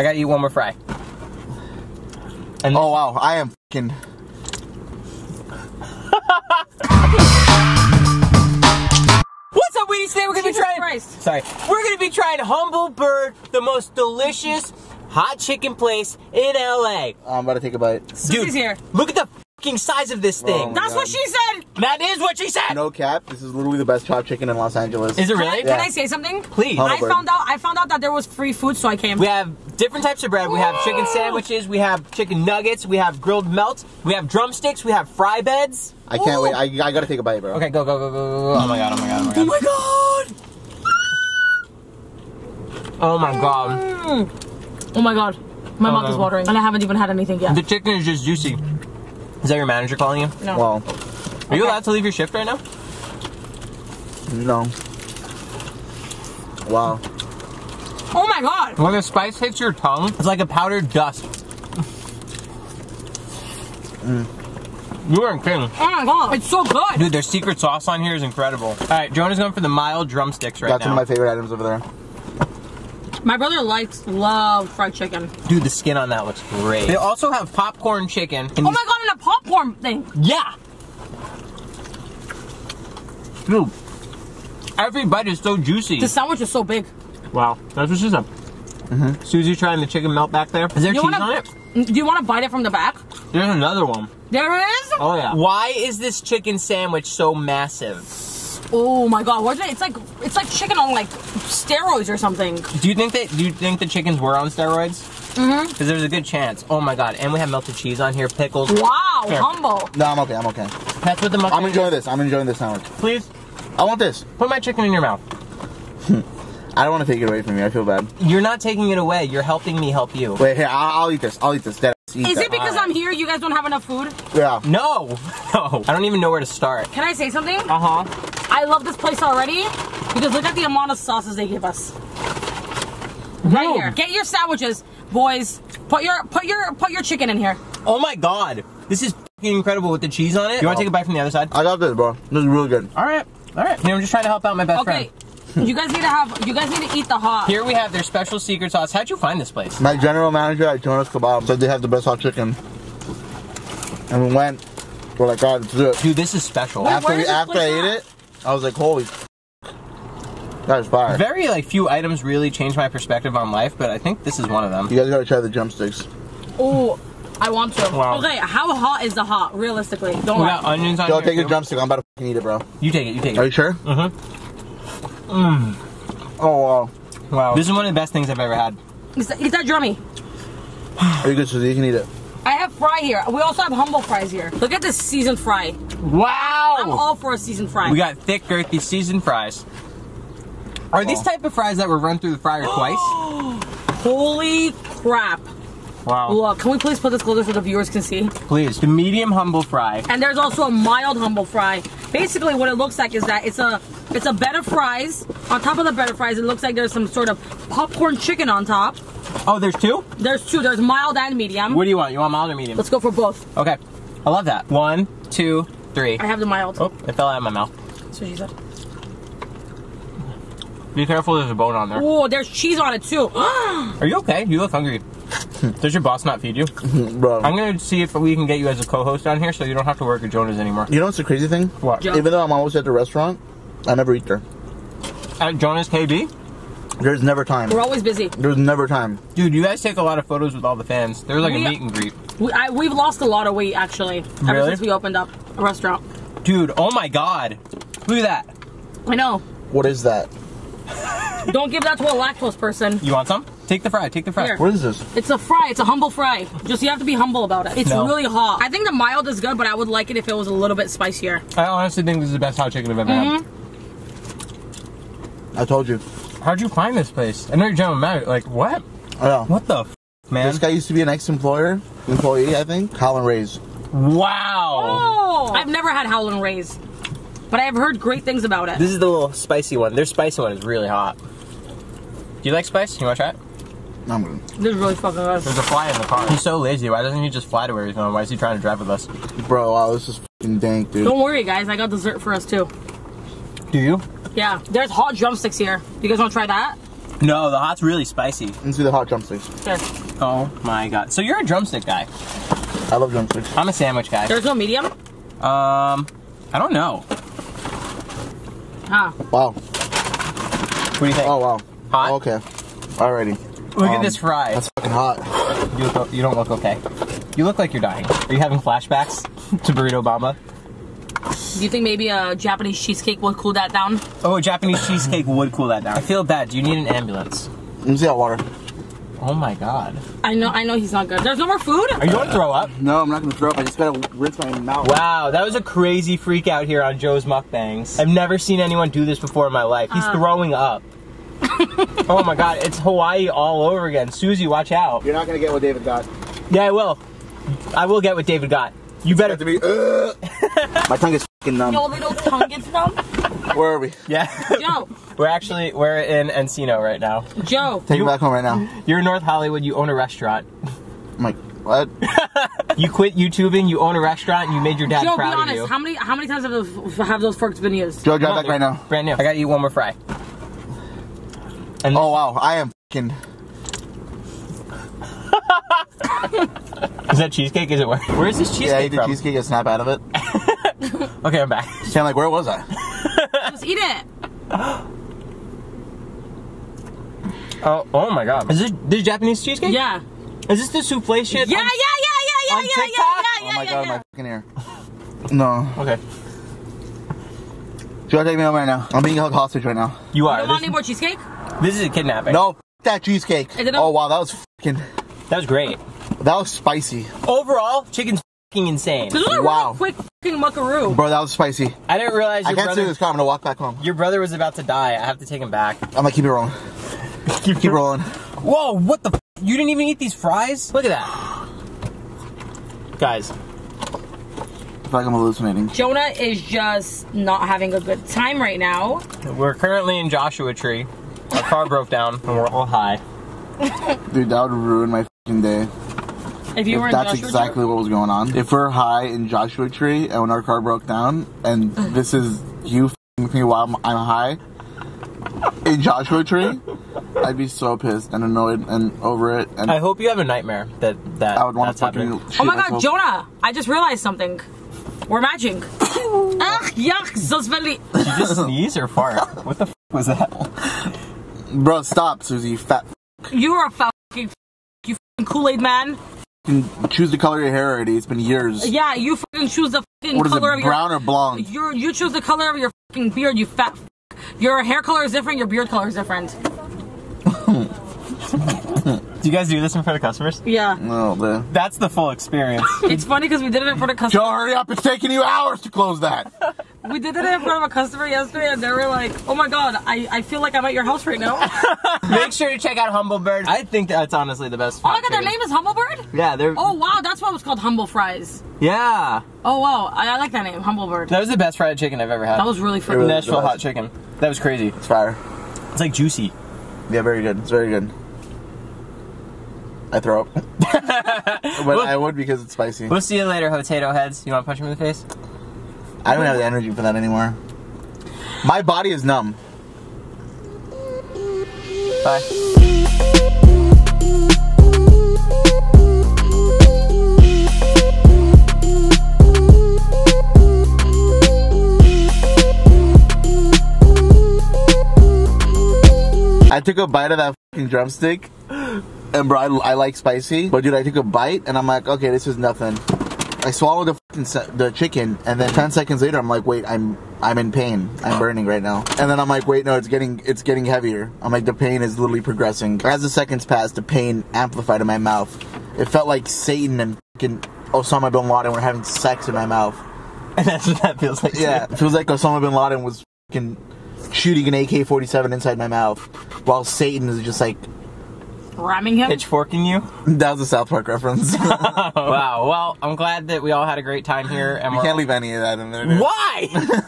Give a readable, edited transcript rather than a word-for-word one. I gotta eat one more fry. And oh wow, I am f***ing... What's up, Weedies? Today we're gonna be trying Humble Bird, the most delicious hot chicken place in LA. I'm about to take a bite. Dude, here. Look at the f***ing size of this thing. Oh, that's God. What she said! That is what she said! No cap, this is literally the best chopped chicken in Los Angeles. Is it really? Yeah. Can I say something? Please. I found out that there was free food, so I came. We have different types of bread. We have chicken sandwiches, we have chicken nuggets, we have grilled melts, we have drumsticks, we have fry beds. I can't wait. I gotta take a bite, bro. Okay, go, go, go, go, go. Oh my God, oh my God, oh my God. Oh my God. Oh my God. Oh my God. My mouth is watering. And I haven't even had anything yet. The chicken is just juicy. Is that your manager calling you? No. Well, are you allowed to leave your shift right now? No. Wow. Oh my God! When the spice hits your tongue, it's like a powdered dust. Mm. You weren't kidding. Oh my God, it's so good! Dude, their secret sauce on here is incredible. Alright, Jonah's going for the mild drumsticks right now. That's one of my favorite items over there. My brother loves fried chicken. Dude, the skin on that looks great. They also have popcorn chicken. Oh my God, and a popcorn thing. Yeah. Dude, every bite is so juicy. The sandwich is so big. Wow, that's what she said. Mm-hmm. Susie trying the chicken melt back there. Is there cheese on it? Do you want to bite it from the back? There's another one. There is? Oh yeah. Why is this chicken sandwich so massive? Oh my God! Wasn't it? It's like chicken on like steroids or something. Do you think the chickens were on steroids? Mm-hmm. Because there's a good chance. Oh my God! And we have melted cheese on here, pickles. Wow, here. Humble. No, I'm okay. I'm okay. That's what the mushroom. I'm enjoying this. I'm enjoying this sandwich. Please. I want this. Put my chicken in your mouth. I don't want to take it away from you. I feel bad. You're not taking it away. You're helping me help you. Wait, here. I'll eat this. I'll eat this. Is it because I'm here? You guys don't have enough food? Yeah. No. No. I don't even know where to start. Can I say something? Uh huh. I love this place already because look at the amount of sauces they give us. Right here. Get your sandwiches, boys. Put your chicken in here. Oh my God. This is f***ing incredible with the cheese on it. You want to take a bite from the other side? I got this, bro. This is really good. All right. All right. I'm just trying to help out my best friend. You guys need to eat the hot. Here we have their special secret sauce. How'd you find this place? My general manager at Jonas Kebab said they have the best hot chicken. And we went. We're like, God, let's do it. Dude, this is special. Wait, after I ate it, I was like, holy that is fire. Very like few items really changed my perspective on life, but I think this is one of them. You guys gotta try the drumsticks. Oh, I want to. Wow. Okay, how hot is the hot, realistically? Don't got onions on. Yo, take your drumstick. I'm about to f***ing eat it, bro. You take it, you take it. Are you sure? Mm-hmm. Mm. Oh, wow. Wow. This is one of the best things I've ever had. It's that drummy. Are you good, Suzy? You can eat it. I have fry here. We also have humble fries here. Look at this seasoned fry. Wow! I'm all for a seasoned fry. We got thick, girthy seasoned fries. Are these type of fries that were run through the fryer twice? Holy crap. Wow. Look, can we please put this closer so the viewers can see? Please. The medium humble fry. And there's also a mild humble fry. Basically what it looks like is that it's a bed of fries. On top of the bed of fries, it looks like there's some sort of popcorn chicken on top. Oh, there's two? There's two. There's mild and medium. What do you want? You want mild or medium? Let's go for both. Okay. I love that. 1, 2, 3. I have the mild. Oh, it fell out of my mouth. That's what she said. Be careful, there's a bone on there. Oh, there's cheese on it too. Are you okay? You look hungry. Does your boss not feed you? Bro. I'm going to see if we can get you as a co-host on here so you don't have to work at Jonah's anymore. You know what's the crazy thing? What? Even though I'm always at the restaurant, I never eat there. At Jonah's KB? There's never time. We're always busy. There's never time. Dude, you guys take a lot of photos with all the fans. There's like a meet and greet. We've lost a lot of weight, actually. Really? Ever since we opened up a restaurant. Dude, oh my God. Look at that. I know. What is that? Don't give that to a lactose person. You want some? Take the fry, take the fry. Here. What is this? It's a fry, it's a humble fry. Just you have to be humble about it. It's really hot. I think the mild is good, but I would like it if it was a little bit spicier. I honestly think this is the best hot chicken I've ever had. I told you. How'd you find this place? I know you're jumping mad. Like, what? I know. What the f, man? This guy used to be an ex-employee, I think. Howlin' Rays. Wow. Oh. I've never had Howlin' Rays, but I have heard great things about it. This is the little spicy one. Their spicy one is really hot. Do you like spice? You want to try it? I'm good. This is really fucking good. There's a fly in the car. He's so lazy. Why doesn't he just fly to where he's going? Why is he trying to drive with us? Bro, wow, this is f***ing dank, dude. Don't worry, guys. I got dessert for us, too. Do you? Yeah. There's hot drumsticks here. You guys want to try that? No, the hot's really spicy. Let's do the hot drumsticks. Sure. Oh my god. So you're a drumstick guy. I love drumsticks. I'm a sandwich guy. There's no medium? I don't know. Huh. Wow. What do you think? Oh wow. Hot? Oh, okay. Alrighty. Look at this fry. That's fucking hot. You don't look okay. You look like you're dying. Are you having flashbacks to Burrito Bamba? Do you think maybe a Japanese cheesecake would cool that down? Oh, a Japanese cheesecake would cool that down. I feel bad. Do you need an ambulance? Let me see that water. Oh my god. I know he's not good. There's no more food? Are you gonna throw up? No, I'm not gonna throw up. I just gotta rinse my mouth. Wow, that was a crazy freak out here on Joe's Mukbangs. I've never seen anyone do this before in my life. He's throwing up. Oh my god, it's Hawaii all over again. Suzy, watch out. You're not gonna get what David got. Yeah, I will. I will get what David got. You better to be. My tongue is fucking numb. Your little tongue gets numb? Where are we? Yeah. Joe. We're in Encino right now. Joe. Take it back home right now. You're in North Hollywood. You own a restaurant. I'm like, what? You quit YouTubing. You own a restaurant. And you made your dad Joe, proud of you. Joe, be honest. How many times have those forks been used? Joe, drive back right now. Brand new. I gotta eat one more fry. And oh wow, I am fucking. Is that cheesecake? Is it where? Where is this cheesecake from? Yeah, I ate the cheesecake and snap out of it. Okay, I'm back. See, I'm like, where was I? Just eat it. Oh my god. Is this Japanese cheesecake? Yeah. Is this the souffle shit? Yeah, yeah. Oh my god, my fucking ear. No. Okay. Do you want to take me home right now? I'm being held hostage right now. You are. You don't want any more cheesecake? This is a kidnapping. No, that cheesecake. Oh wow, that was fucking. That was great. That was spicy. Overall, chicken's f***ing insane. Wow. Quick f***ing muckaroo. Bro, that was spicy. I didn't realize your brother... I can't see this car. I'm going to walk back home. Your brother was about to die. I have to take him back. I'm going to keep it rolling. keep rolling. Whoa, what the f***? You didn't even eat these fries? Look at that. Guys. I feel like I'm hallucinating. Jonah is just not having a good time right now. We're currently in Joshua Tree. Our car broke down and we're all high. Dude, that would ruin my f***ing day. If that's exactly what was going on. If we're high in Joshua Tree and when our car broke down, and this is you f***ing with me while I'm high in Joshua Tree, I'd be so pissed and annoyed and over it. And I hope you have a nightmare that I would want to fucking. Oh my god, Jonah! I just realized something. We're matching. Ugh, yuck, Zosveli. Did you just sneeze or fart? What the f was that? Bro, stop, Suzy, you fat f. You are a fat f***ing f. You f***ing Kool-Aid man. Choose the color of your hair already. It's been years. Yeah, you fucking choose the fucking color of your brown or blonde. You choose the color of your fucking beard. You fat. Your hair color is different. Your beard color is different. Do you guys do this in front of customers? Yeah. No, man. That's the full experience. It's funny because we did it in front of customers. Joe, hurry up! It's taking you hours to close that. We did it in front of a customer yesterday, and they were like, "Oh my god, I feel like I'm at your house right now." Make sure to check out Humble Bird. I think that's honestly the best. Oh my god, their name is Humble Bird? Yeah, they're. Oh wow, that's why it was called Humble Fries. Yeah. Oh wow, I like that name, Humble Bird. That was the best fried chicken I've ever had. That was really freaking good. Nashville hot chicken. That was crazy. It's fire. It's like juicy. Yeah, very good. It's very good. I throw up. But I would because it's spicy. We'll see you later, potato heads. You want to punch him in the face? I don't have the energy for that anymore. My body is numb. Bye. I took a bite of that fucking drumstick, and bro, I like spicy, but dude, I took a bite, and I'm like, okay, this is nothing. I swallowed the fucking the chicken, and then 10 seconds later, I'm like, wait, I'm in pain. I'm burning right now. And then I'm like, wait, no, it's getting heavier. I'm like, the pain is literally progressing. As the seconds passed, the pain amplified in my mouth. It felt like Satan and fucking Osama bin Laden were having sex in my mouth. And that's what that feels like. Yeah, it feels like Osama bin Laden was fucking shooting an AK-47 inside my mouth, while Satan is just like ramming him, pitchforking you. That was a South Park reference. Wow. Well, I'm glad that we all had a great time here, and we can't leave any of that in there. Dude. Why?